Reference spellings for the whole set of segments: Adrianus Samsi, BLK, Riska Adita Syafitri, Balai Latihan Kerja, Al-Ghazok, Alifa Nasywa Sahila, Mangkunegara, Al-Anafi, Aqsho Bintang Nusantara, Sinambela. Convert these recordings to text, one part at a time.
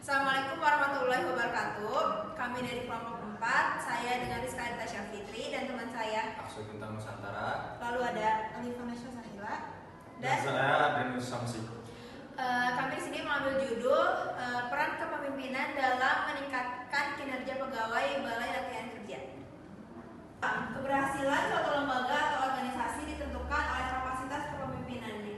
Assalamualaikum warahmatullahi wabarakatuh. Kami dari kelompok 4, saya dengan Riska Adita Syafitri dan teman saya Aqsho Bintang Nusantara. Lalu ada Alifa Nasywa Sahila dan saya Adrianus Samsi. Kami di sini mengambil judul peran kepemimpinan dalam meningkatkan kinerja pegawai Balai Latihan Kerja. Keberhasilan suatu lembaga atau organisasi ditentukan oleh kapasitas kepemimpinannya.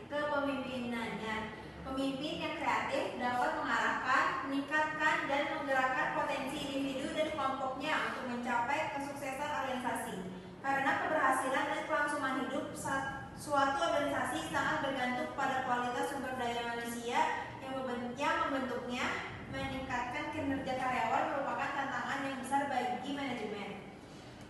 Pemimpin yang kreatif dapat mengarahkan, meningkatkan, dan menggerakkan potensi individu dan kelompoknya untuk mencapai kesuksesan organisasi. Karena keberhasilan dan kelangsungan hidup suatu organisasi sangat bergantung pada kualitas sumber daya manusia yang membentuknya. Meningkatkan kinerja karyawan merupakan tantangan yang besar bagi manajemen.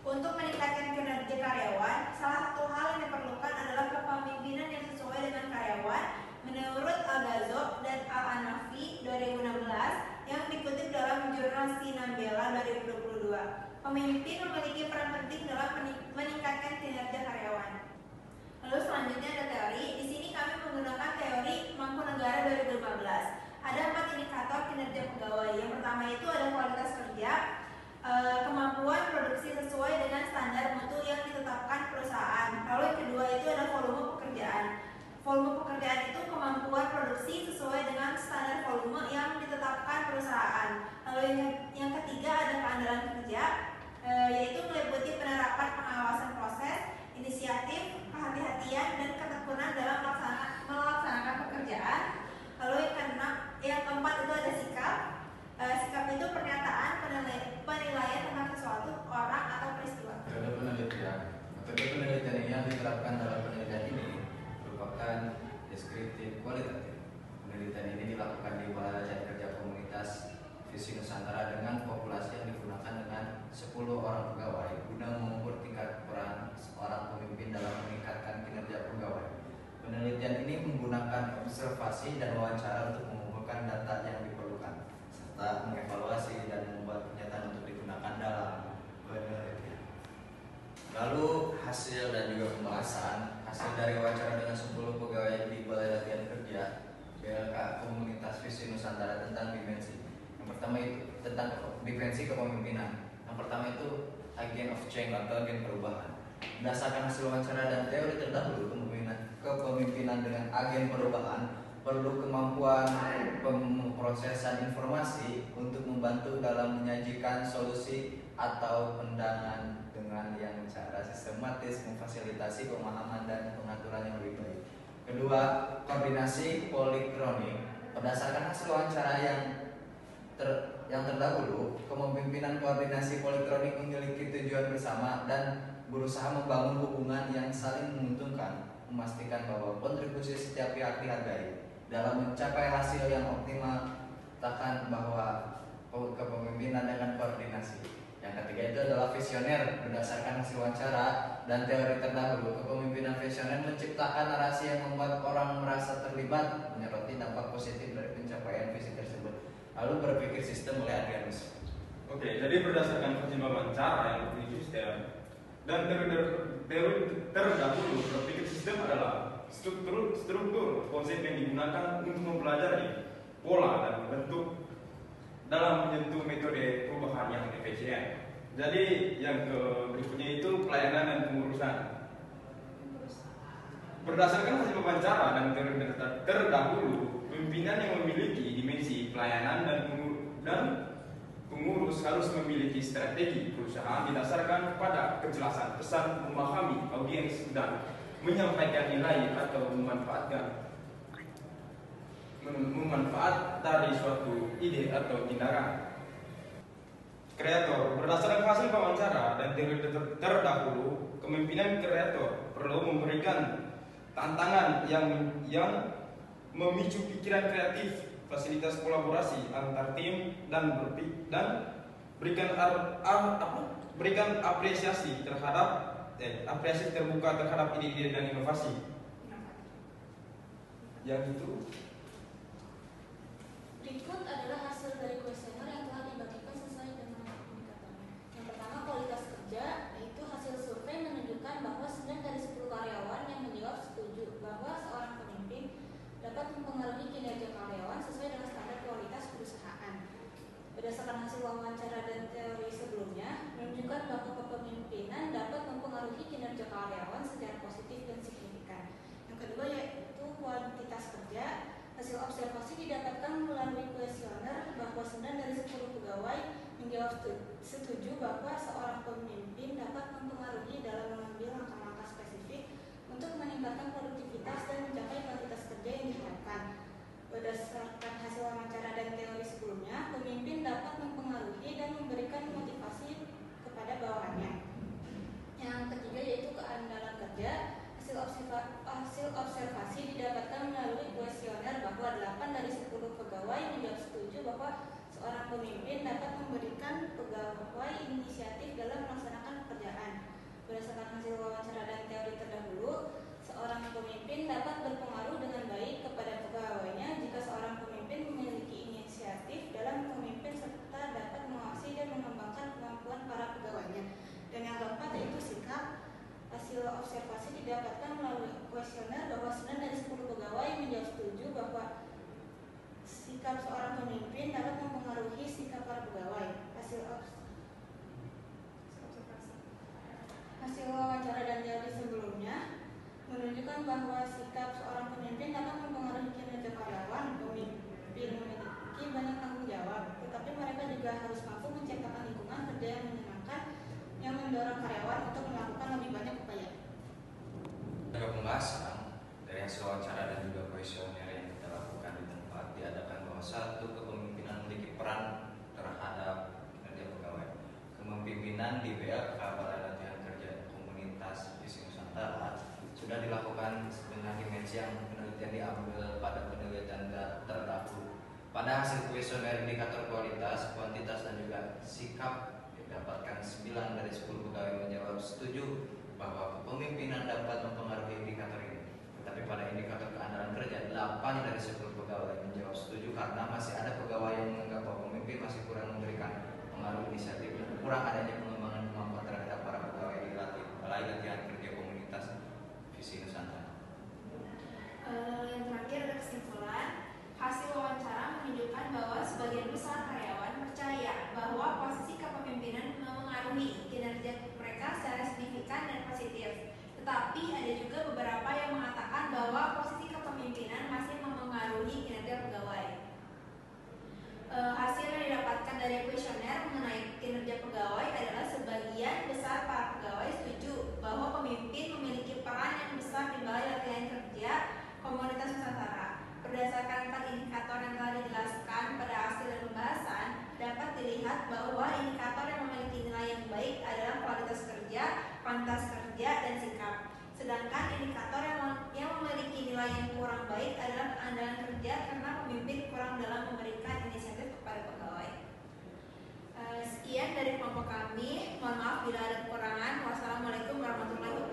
Untuk meningkatkan kinerja karyawan, salah satu hal yang diperlukan adalah kepemimpinan yang sesuai dengan karyawan. Menurut Al-Ghazok dan Al-Anafi 2016 yang dikutip dalam jurnal Sinambela 2022, pemimpin memiliki peran penting dalam meningkatkan kinerja karyawan. Lalu selanjutnya ada teori. Di sini kami menggunakan teori Mangkunegara 2015. Ada 4 indikator kinerja pegawai. Yang pertama itu ada kualitas kerja, kemampuan produksi sesuai dengan standar mutu yang ditetapkan perusahaan. Lalu yang kedua itu ada volume pekerjaan. Volume pekerjaan itu kemampuan produksi sesuai dengan standar volume yang ditetapkan perusahaan. Lalu yang ketiga ada keandalan kerja, yaitu meliputi penerapan pengawasan proses, inisiatif, kehati-hatian, dan ketekunan dalam melaksanakan pekerjaan. Lalu yang keempat itu ada sikap. Sikap itu pernyataan penilaian tentang sesuatu, orang, atau peristiwa. Metode penelitian yang diterapkan dalam penelitian ini merupakan deskriptif kualitatif. Penelitian ini dilakukan di Balai Latihan Kerja Komunitas Visi Nusantara dengan populasi yang digunakan dengan 10 orang pegawai guna mengukur tingkat peran seorang pemimpin dalam meningkatkan kinerja pegawai. Penelitian ini menggunakan observasi dan wawancara untuk mengumpulkan data yang diperlukan serta mengevaluasi dan membuat pernyataan untuk digunakan dalam penelitian. Lalu hasil dan juga pembahasan. Hasil dari wawancara dengan 10 pegawai di Balai Latihan Kerja BLK Komunitas Visi Nusantara tentang dimensi. Yang pertama itu tentang dimensi kepemimpinan. Yang pertama itu agent of change atau agen perubahan. Berdasarkan hasil wawancara dan teori terdahulu, kepemimpinan dengan agen perubahan perlu kemampuan pemrosesan informasi untuk membantu dalam menyajikan solusi atau pandangan dengan yang secara sistematis memfasilitasi pemahaman dan pengaturan yang lebih baik. Kedua, koordinasi polikronik. Berdasarkan hasil wawancara yang terdahulu, kepemimpinan koordinasi polikronik memiliki tujuan bersama dan berusaha membangun hubungan yang saling menguntungkan, memastikan bahwa kontribusi setiap pihak dihargai. Dalam mencapai hasil yang optimal, takkan bahwa kepemimpinan dengan koordinasi. Yang ketiga itu adalah visioner. Berdasarkan hasil wawancara dan teori terdahulu, kepemimpinan visioner menciptakan narasi yang membuat orang merasa terlibat, menyoroti dampak positif dari pencapaian visi tersebut. Lalu berpikir sistem oleh Adrianus. Oke, jadi berdasarkan hasil wawancara yang bertujuan sistem dan teori terdahulu, berpikir sistem adalah struktur konsep yang digunakan untuk mempelajari pola dan bentuk dalam menyentuh metode perubahan yang efisien. Jadi yang berikutnya itu pelayanan dan pengurusan. Berdasarkan hasil wawancara dan teori terdahulu, pimpinan yang memiliki dimensi pelayanan dan pengurus harus memiliki strategi perusahaan didasarkan pada kejelasan pesan, memahami audiens, dan menyampaikan nilai atau memanfaat dari suatu ide atau tindakan. Kreator. Berdasarkan hasil wawancara dan teori terdahulu, kepemimpinan kreator perlu memberikan tantangan yang memicu pikiran kreatif, fasilitas kolaborasi antar tim, dan berikan apresiasi terhadap apresiasi terbuka terhadap ide-ide dan inovasi. Yang itu berikut adalah hasil dari kuesioner yang telah dibagikan sesuai dengan indikatornya. Yang pertama, kualitas kerja, yaitu hasil survei menunjukkan bahwa 9 dari 10 karyawan yang menjawab setuju bahwa seorang pemimpin dapat mempengaruhi kinerja karyawan sesuai dengan standar kualitas perusahaan. menjawab setuju bahwa seorang pemimpin dapat mempengaruhi dalam mengambil langkah-langkah spesifik untuk meningkatkan produktivitas dan mencapai kualitas kerja yang diharapkan. Berdasarkan hasil wawancara dan teori sebelumnya, pemimpin dapat mempengaruhi dan memberikan motivasi kepada bawahannya. Yang ketiga yaitu keandalan kerja. Hasil observasi didapatkan melalui kuesioner bahwa 8 dari 10 pegawai menjawab setuju bahwa seorang pemimpin dapat memberikan pegawai inisiatif dalam melaksanakan pekerjaan. Berdasarkan hasil wawancara dan teori terdahulu, seorang pemimpin dapat berpengaruh dengan baik kepada pegawainya jika seorang pemimpin memiliki inisiatif dalam memimpin serta dapat mengawasi dan mengembangkan kemampuan para pegawainya. Dan yang keempat yaitu sikap. Hasil observasi didapatkan melalui kuesioner bahwa 9 dari 10 pegawai menjawab setuju bahwa sikap seorang pemimpin dapat mempengaruhi sikap para pegawai. Hasil wawancara dan teori sebelumnya menunjukkan bahwa sikap seorang pemimpin dapat mempengaruhi kinerja karyawan. Pemimpin memiliki banyak tanggung jawab, tetapi mereka juga harus mampu menciptakan lingkungan kerja yang menyenangkan yang mendorong karyawan untuk melakukan lebih banyak upaya. Ada pembahasan dari hasil wawancara dan juga kuesioner yang kita lakukan di tempat diadakan bahwa satu, kepemimpinan memiliki peran terhadap kinerja pegawai. Kepemimpinan di BLK Balai Latihan Kerja Komunitas Visi Nusantara sudah dilakukan dengan dimensi yang penelitian diambil pada penelitian terdahulu. Pada hasil kuesioner indikator kualitas, kuantitas dan juga sikap dapatkan 9 dari 10 pegawai menjawab setuju bahwa kepemimpinan dapat mempengaruhi indikator ini. Tetapi pada indikator keandalan kerja, 8 dari 10 pegawai menjawab setuju karena masih ada pegawai yang menganggap bahwa pemimpin masih kurang memberikan pengaruh inisiatif dan kurang adanya pengembangan kemampuan terhadap para pegawai di Balai Latihan Kerja Komunitas Visi Nusantara. Yang terakhir ada kesimpulan. Hasil wawancara menunjukkan bahwa sebagian besar karyawan percaya bahwa posisi kepemimpinan memengaruhi kinerja mereka secara signifikan dan positif. Tetapi ada juga beberapa yang mengatakan bahwa posisi kepemimpinan masih memengaruhi kinerja pegawai. Hasil yang didapatkan dari kuesioner mengenai kinerja pegawai adalah sebagian besar para pegawai setuju bahwa pemimpin memiliki peran yang besar di Balai Latihan Kerja Komunitas Nusantara. Berdasarkan empat indikator yang telah dijelaskan pada hasil dan pembahasan, dapat dilihat bahwa indikator yang memiliki nilai yang baik adalah kualitas kerja, dan sikap. Sedangkan indikator yang memiliki nilai yang kurang baik adalah keandalan kerja karena pemimpin kurang dalam memberikan inisiatif kepada pegawai. Sekian dari kelompok kami, mohon maaf bila ada kekurangan. Wassalamualaikum warahmatullahi wabarakatuh.